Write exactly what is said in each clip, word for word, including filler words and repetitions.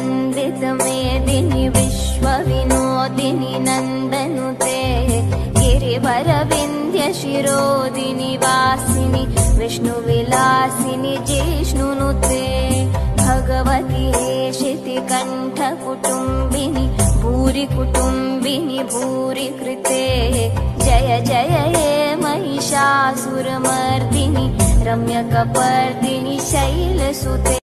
चंद्रित मेदिनी विश्व विनोदिनी नंदनुते गिरिवर विंध्य शिरोदिनी वासिनी विष्णु विलासिनी जिष्णुनुते भगवती शिति कंठ कुटुंबिनी भूरि कुटुंबिनी भूरि कृते जय जय हे महिषासुर मर्दिनी रम्य कपर्दिनी शैल सुते।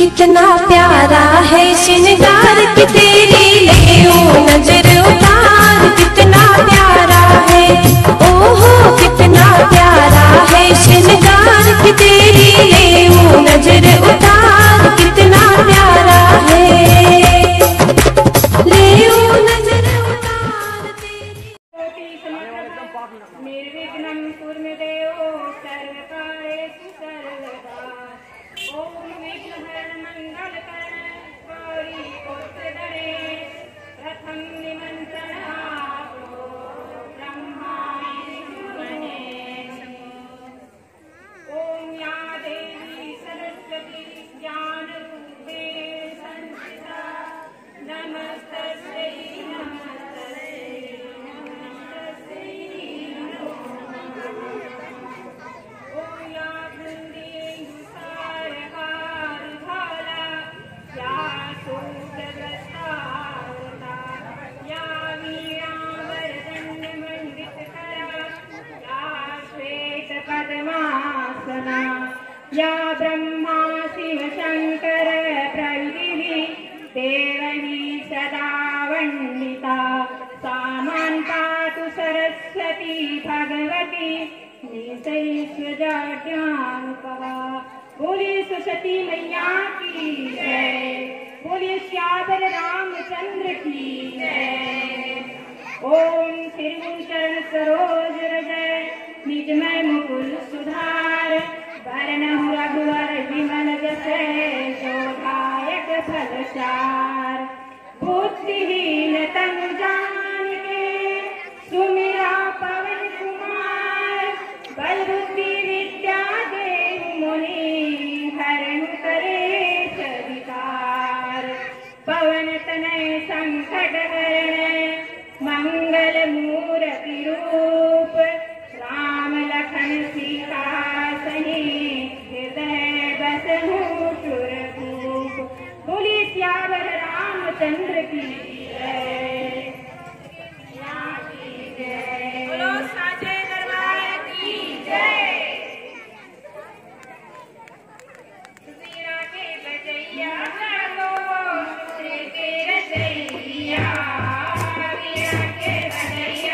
कितना प्यारा है श्रृंगार की तेरी लेओ नजर उतार, कितना प्यारा है ओहो कितना प्यारा है श्रृंगार की तेरी लेओ नजर उतार, कितना प्यारा है लेओ नजर उतार तेरी। निर्विघ्नं कुरु देव सर्वकार्येषु सर्वदा ओम विघ्नहर मंगलकरी पुत्रदे रथम निमंत्रणा ब्रह्माणे ओम या देवी सरस्वती ज्ञानरूपे संस्थिता नमस्तस्यै नमस्तस्यै नमस्तस्यै नमो नमः। ओम या वृंदे या ब्रह्मा शिव शंकर प्रविधि देवनी सदा वंदिता सामन्ता तु सरस्वती भगवती निशैश्वजाड्यानुपवा। बोलिए सरस्वती मैया की जय, बोलिए श्यावर रामचंद्र की जय। ओम त्रिभुवन सरोज रज निज में मुकुल सुधार भरणहु रघुवर विमल जसै शोभायक फलचार। बुद्धिहीन तनु जानिके सुमिरा पवन कुमार बल बुद्धि विद्या देहु मोहि हरहु करे सविकार। पवन तनय संकट हरण मंगल मूर्ति रूप राम लखन सीता श्यावर रामचंद्र की जय। बोलो साजे दरबार की जय। सुमीरा के बजैया गो सुर के रसैया वीरा के बजैया।